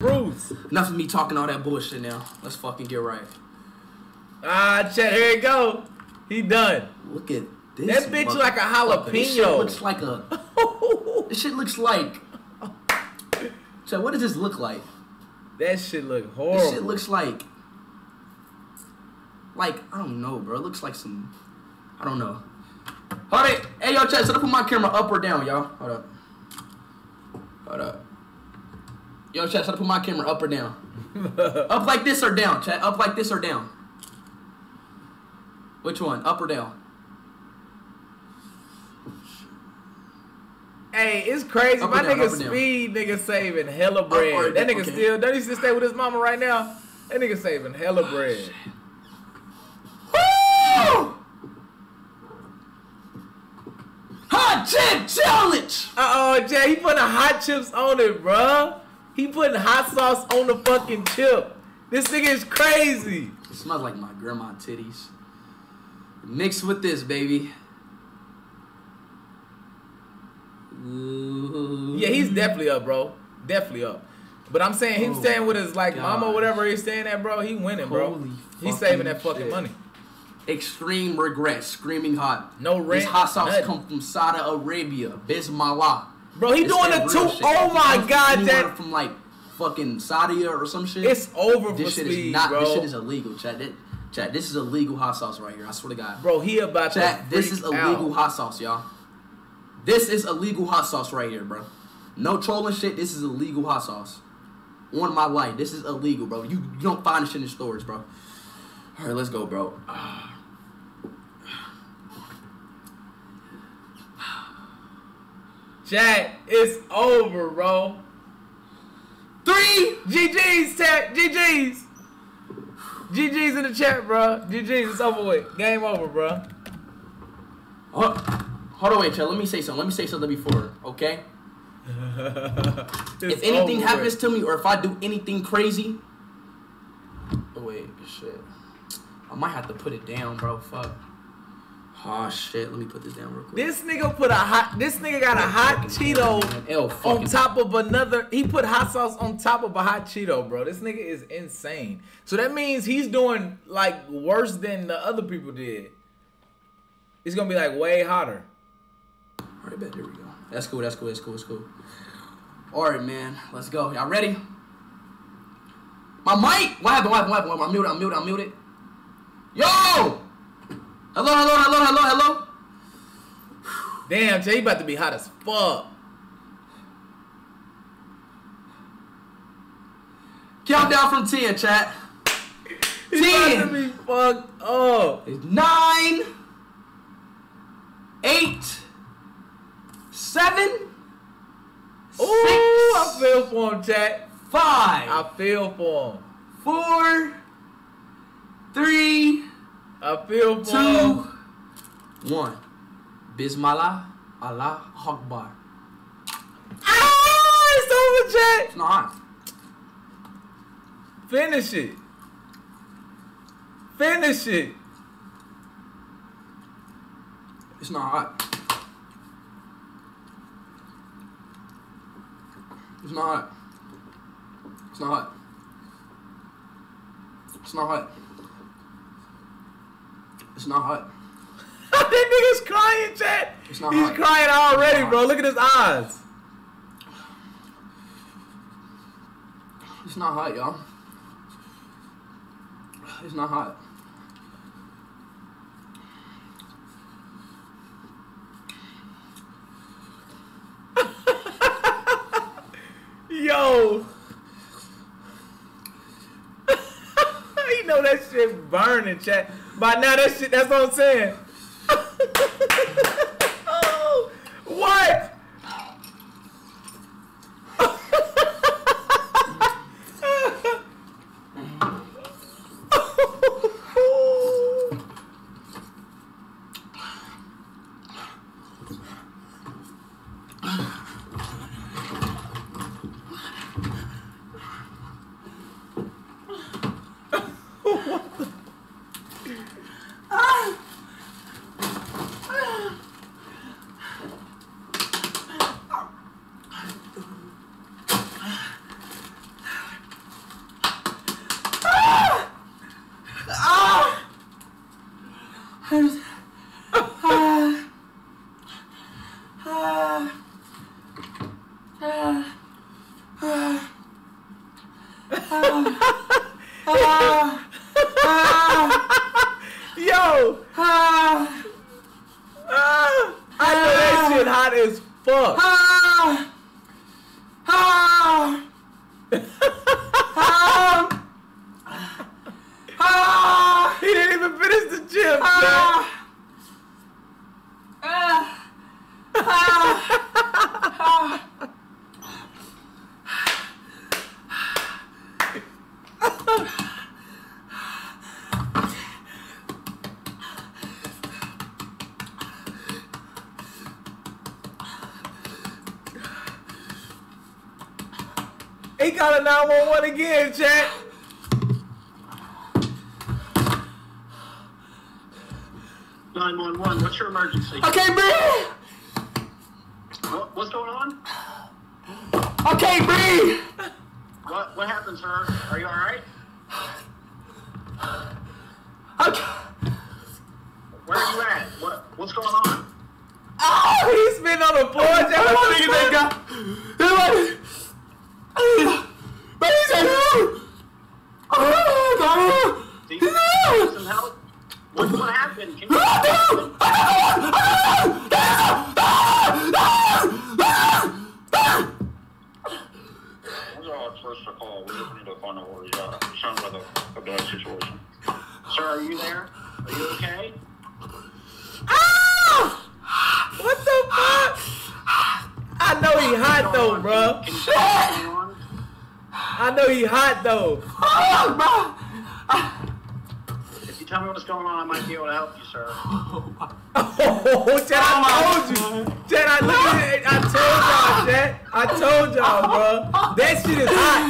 Rules. Enough of me talking all that bullshit now. Let's fucking get right. Ah, chat, here it go. He done. Look at this. That bitch like a jalapeno. This shit looks like a... this shit looks like... Chat, what does this look like? That shit look horrible. This shit looks like... Like, I don't know, bro. It looks like some... I don't know. Hold it. Hey, yo, chat, so to put my camera up or down, y'all. Hold up. Hold up. Yo, chat, should I put my camera up or down? Up like this or down, chat? Up like this or down? Which one? Up or down? Hey, it's crazy. My down, nigga Speed, nigga saving hella bread. Or, that nigga okay. Still, don't he still stay with his mama right now? That nigga saving hella bread. Oh, hot chip challenge! Uh-oh, Jay, he putting hot chips on it, bruh. He putting hot sauce on the fucking chip. This nigga is crazy. It smells like my grandma titties. Mixed with this, baby. Ooh. Yeah, he's definitely up, bro. Definitely up. But I'm saying he's staying with his like mama or whatever he's staying at, bro. He winning, bro. He's saving that fucking money. Extreme regret, screaming hot. No rent. This hot sauce come from Saudi Arabia, Bismillah. Bro, he doing a two. Oh my god, that from like fucking Saudi or some shit. It's over for Speed, bro. This shit is illegal, chat. Chat, this is illegal hot sauce right here. I swear to God. Bro, he about to freak out. Chat, this is illegal hot sauce, y'all. This is illegal hot sauce right here, bro. No trolling shit. This is illegal hot sauce. On my life, this is illegal, bro. You don't find this shit in stores, bro. All right, let's go, bro. Chat, it's over, bro. 3 GGs, chat. GGs. GGs in the chat, bro. GGs, it's over with. Game over, bro. Hold on, wait, chat. Let me say something. Let me say something before, okay? If anything happens to me or if I do anything crazy. Oh, wait, shit. I might have to put it down, bro. Fuck. Oh shit, let me put this down real quick. This nigga put a hot, this nigga got a hot Cheeto on top of another, he put hot sauce on top of a hot Cheeto, bro. This nigga is insane. So that means he's doing like worse than the other people did. It's gonna be like way hotter. All right, bet, there we go. That's cool, that's cool, that's cool, that's cool. All right, man, let's go. Y'all ready? My mic, what happened, what happened, what happened? I'm muted, I'm muted, I'm muted. Yo! Hello, hello, hello, hello, hello. Damn, Jay, you about to be hot as fuck. Countdown from 10, chat. 10. About to be fucked up. 9, 8, 7. Ooh, 6. I feel for him, chat. 5. I feel for him. 4, 3. I feel 2, 1. Bismillah, Allah, Akbar. Ah, it's over, chat. It's not. Finish it. Finish it. It's not hot. It's not hot. It's not hot. It's not hot. It's not hot. That nigga's crying, chat. He's hot. Crying already, bro. Look at his eyes. It's not hot, y'all. It's not hot. Yo. You know that shit burning, chat. By now, that shit, that's what I'm saying. Oh, what? Yo! I know that shit hot as fuck. He didn't even finish the gym. He got a 911 again, chat. What's your emergency? Okay, breathe. What's going on? Okay, breathe. What happened, sir? Are you all right? Okay. Where are you at? What's going on? Oh, he's been on the floor. What happened? Can you Those are all first to call. We just need to find out where we are. It sounds like a bad situation. Sir, are you there? Are you okay? Ah! What the fuck? I know he hot though, bro. I know he hot though. Oh, bro. Tell me what's going on. I might be able to help you, sir. Oh, Chad, I told you. Chad, I told y'all, bro. That shit is hot.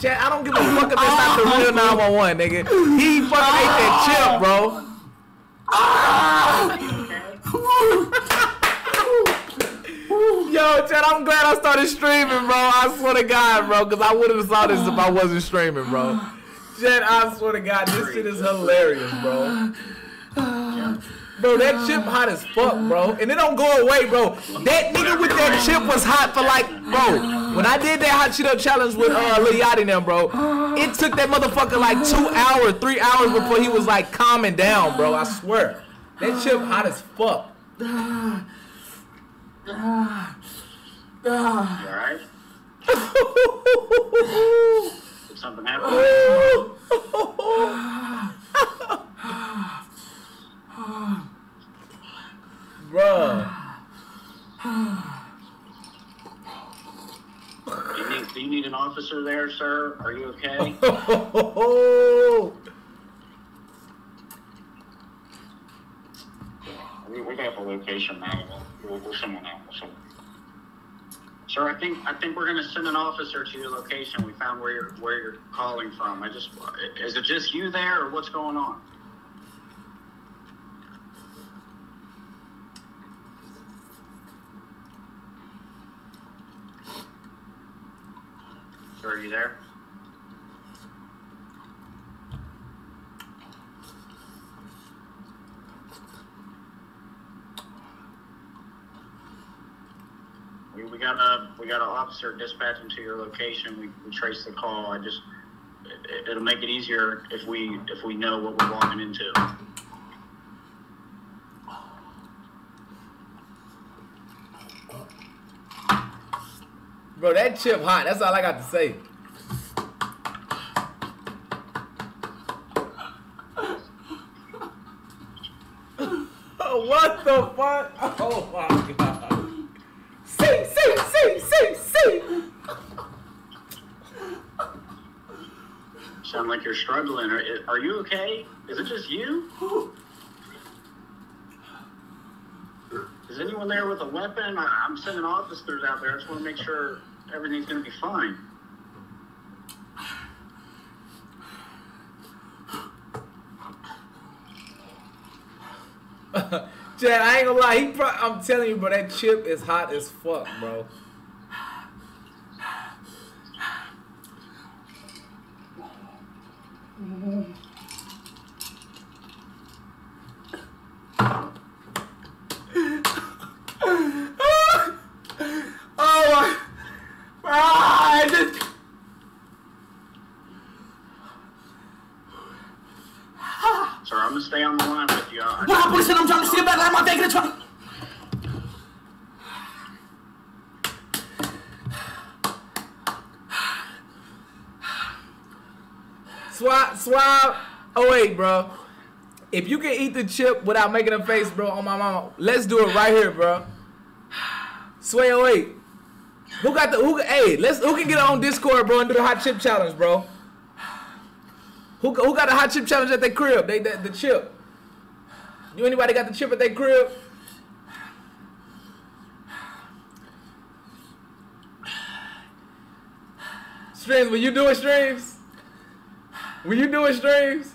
Chad, I don't give a fuck if it's not the real 911, nigga. He fucking ate that chip, bro. Yo, Chad, I'm glad I started streaming, bro. I swear to God, bro, because I wouldn't have saw this if I wasn't streaming, bro. Jen, I swear to God, this shit is hilarious, bro. Bro, that chip hot as fuck, bro. And it don't go away, bro. That nigga with that chip was hot for like, bro. When I did that Hot Cheeto Challenge with Lil Yachty and them, bro, it took that motherfucker like 2 hours, 3 hours before he was like calming down, bro. I swear. That chip hot as fuck. You alright? Something happened. Bruh. Do you need an officer there, sir? Are you okay? We have a location now. We'll someone else. Sir, I think we're gonna send an officer to your location. We found where you're calling from. Is it just you there, or what's going on? Sir, are you there? We got an officer dispatching to your location. We traced the call. It'll make it easier if we know what we're walking into. Bro, that chip hot. That's all I got to say. What the fuck? Oh my God. See. Sound like you're struggling. Are you okay? Is it just you? Is anyone there with a weapon? I'm sending officers out there. I just want to make sure everything's going to be fine. Chad, I ain't gonna lie, I'm telling you, bro, that chip is hot as fuck, bro. Oh my, ah, stay on the line with you. Nah, boy, I'm trying to see back. I'm taking a try. Swap, swap. Oh, wait, bro. If you can eat the chip without making a face, bro, on my mama, let's do it right here, bro. Sway 08. Who got the hey, who can get on Discord, bro, and do the hot chip challenge, bro? Who got the hot chip challenge at their crib? The chip. You anybody got the chip at their crib? Streams, when you doing streams? When you doing streams?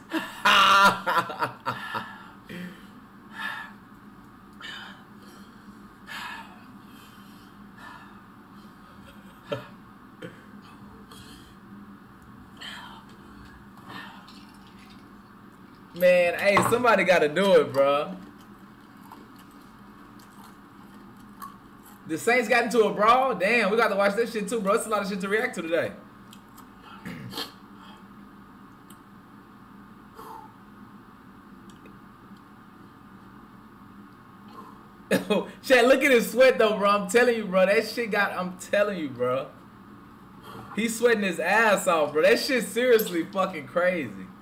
Man, hey, somebody gotta do it, bro. The Saints got into a brawl? Damn, we gotta watch this shit too, bro. It's a lot of shit to react to today. Chat, look at his sweat though, bro. I'm telling you, bro. That shit got, I'm telling you, bro. He's sweating his ass off, bro. That shit seriously fucking crazy.